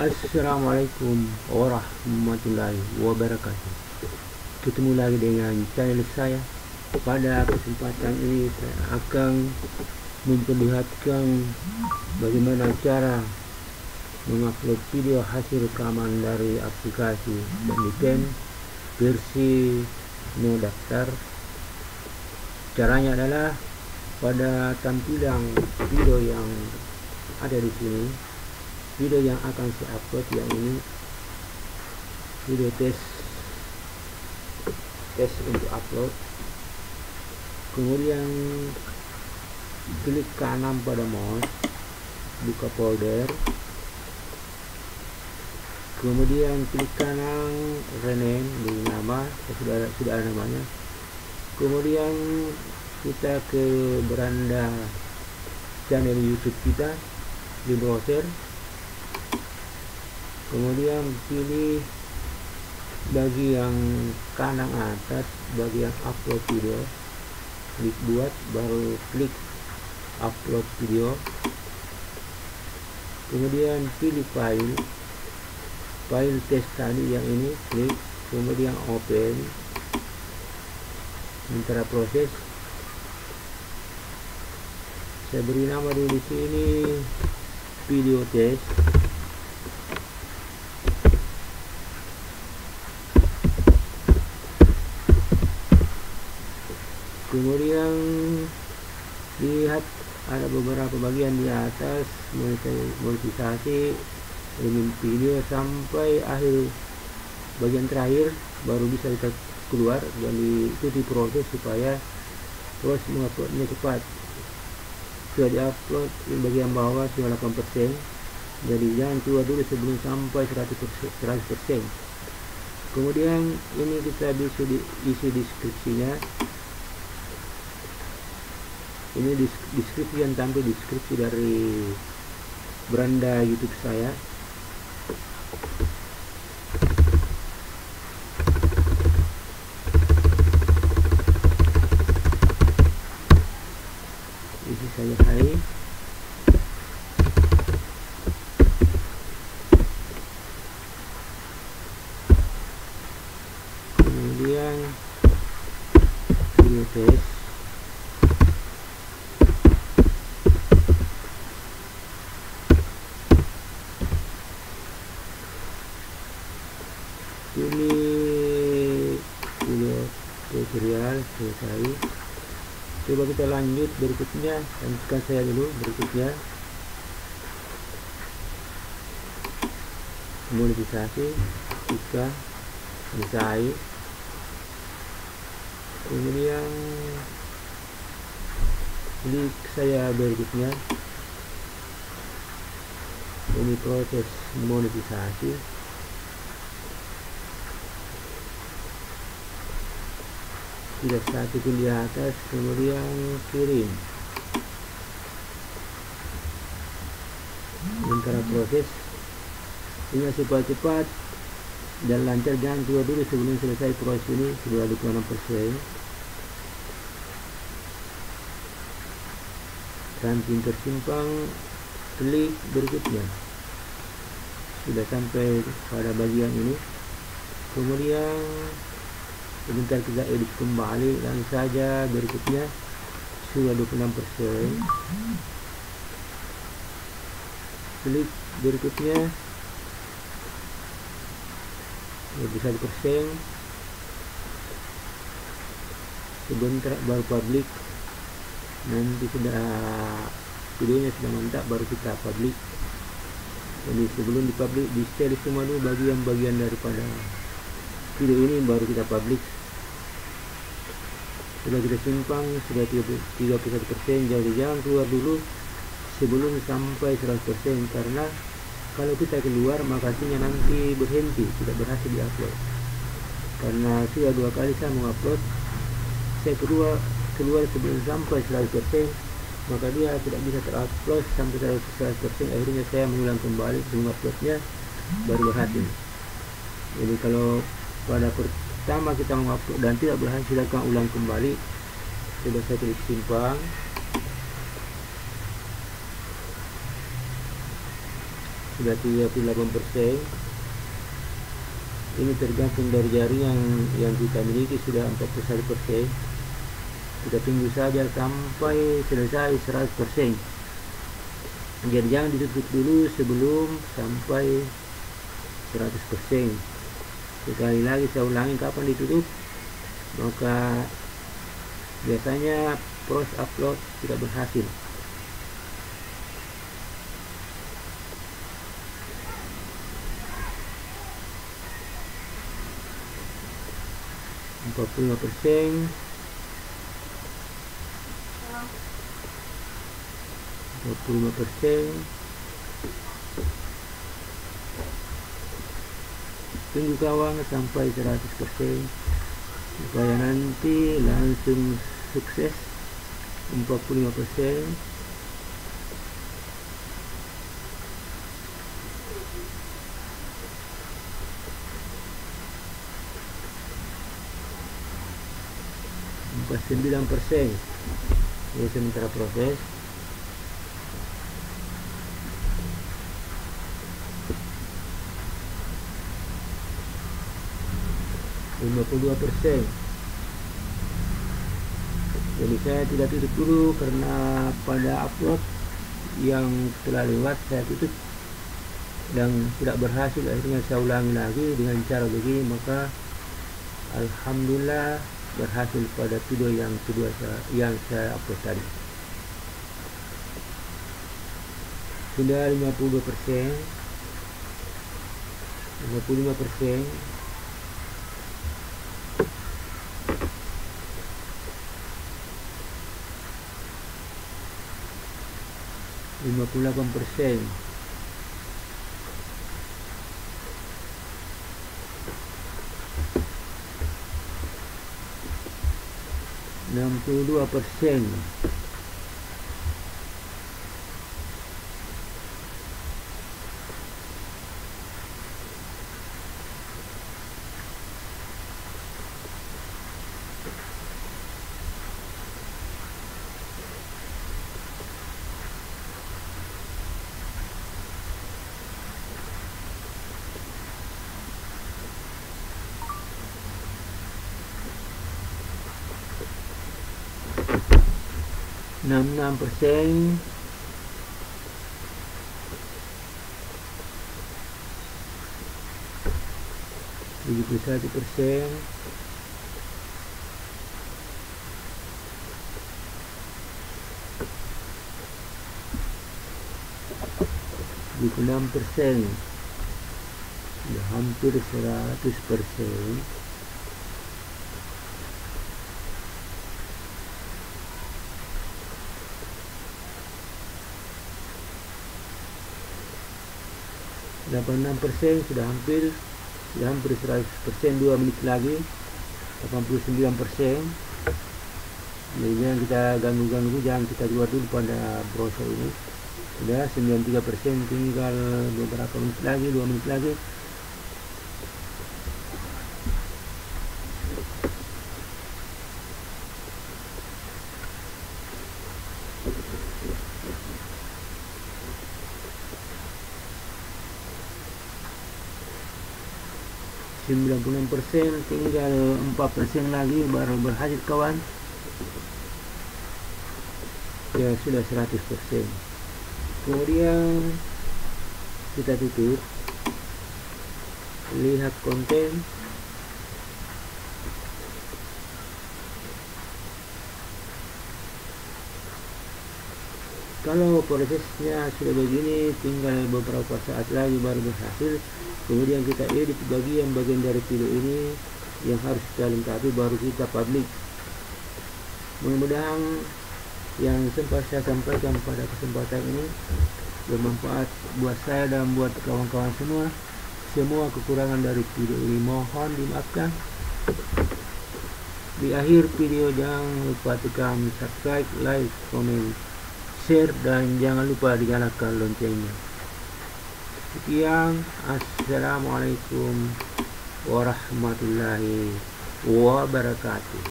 Assalamualaikum warahmatullahi wabarakatuh. Ketemu lagi dengan channel saya. Pada kesempatan ini saya akan memperlihatkan bagaimana cara mengupload video hasil rekaman dari aplikasi Bandicam versi no daftar. Caranya adalah pada tampilan video yang ada di sini, video yang akan saya upload yang ini, video tes untuk upload, kemudian klik kanan pada mouse, buka folder, kemudian klik kanan rename, beri nama, sudah ada namanya, kemudian kita ke beranda channel YouTube kita di browser, kemudian pilih bagian kanan atas bagian upload video, klik buat, baru klik upload video, kemudian pilih file test tadi yang ini, klik, kemudian open, sementara proses. Saya beri nama di sini video test. Kemudian lihat ada beberapa bagian di atas, monetisasi, ingin video sampai akhir bagian terakhir baru bisa kita keluar. Jadi itu diproses supaya proses menguploadnya cepat. Sudah diupload di bagian bawah sudah 8%, jadi jangan keluar dulu sebelum sampai 100%. Kemudian ini kita bisa diisi deskripsinya. Ini deskripsi yang tampil, deskripsi dari beranda YouTube saya. Isi saja hai. Kemudian video test. Pilih tutorial, selesai. Coba kita lanjut berikutnya, lanjutkan saya dulu berikutnya, monetisasi, kita selesai. Kemudian klik saya berikutnya, ini proses monetisasi. Tidak satu di atas, kemudian kirim, sementara proses. Ini cepat-cepat dan lancar, jangan keluar dulu sebelum selesai proses ini. Sudah 26%, ranting tersimpang, klik berikutnya, sudah sampai pada bagian ini. Kemudian sebentar kita edit kembali, langsung saja berikutnya, sudah 26%, klik berikutnya, 21%, sebentar baru publik, nanti sudah videonya sudah mantap baru kita publik. Jadi sebelum dipublik di share semua dulu bagian-bagian daripada video ini, baru kita publish. Sudah kita simpang, sudah 31%, jadi jangan keluar dulu sebelum sampai 100%, karena kalau kita keluar makanya nanti berhenti, tidak berhasil diupload. Karena sudah dua kali saya mengupload, saya keluar sebelum sampai 100%, maka dia tidak bisa terupload sampai 100%. Akhirnya saya mengulang kembali menguploadnya, baru berhasil. Jadi kalau pada pertama kita mengupload dan tidak berhasil, silakan ulang kembali. Sudah saya klik simpan, sudah 38%. Ini tergantung dari jaring yang kita miliki, sudah 41%. Kita tunggu saja sampai selesai 100%. Jadi jangan ditutup dulu sebelum sampai 100%. Sekali lagi saya ulangi, kapan ditutup? Maka biasanya proses upload tidak berhasil. Apabila persen 25%, tunggu kawan sampai 100% supaya nanti langsung sukses. 45%, 49%. Ini sementara proses. Ini 52%. Jadi saya tidak tutup dulu karena pada upload yang telah lewat saya tutup dan tidak berhasil. Akhirnya saya ulangi lagi dengan cara begini, maka alhamdulillah berhasil pada video yang kedua yang saya upload tadi. Sudah 52%, 55%, 58%, 62%, 66%, 71%, 76%, sudah hampir 100%. 86% sudah hampir 100%, 2 menit lagi 89%. Jadi jangan kita ganggu, jangan kita keluar dulu pada browser ini. Sudah 93%, tinggal beberapa menit lagi, 2 menit lagi. 96%, tinggal 4% lagi baru berhasil kawan. Ya sudah 100%. Kemudian kita tutup, lihat konten. Kalau prosesnya sudah begini, tinggal beberapa saat lagi baru berhasil. Kemudian kita edit bagian dari video ini yang harus kita lengkapi, baru kita publik. Mudah-mudahan yang sempat saya sampaikan pada kesempatan ini bermanfaat buat saya dan buat kawan-kawan semua. Semua kekurangan dari video ini mohon dimaafkan. Di akhir video jangan lupa tekan subscribe, like, komen, share, dan jangan lupa dinyalakan loncengnya. Sekian, assalamualaikum warahmatullahi wabarakatuh.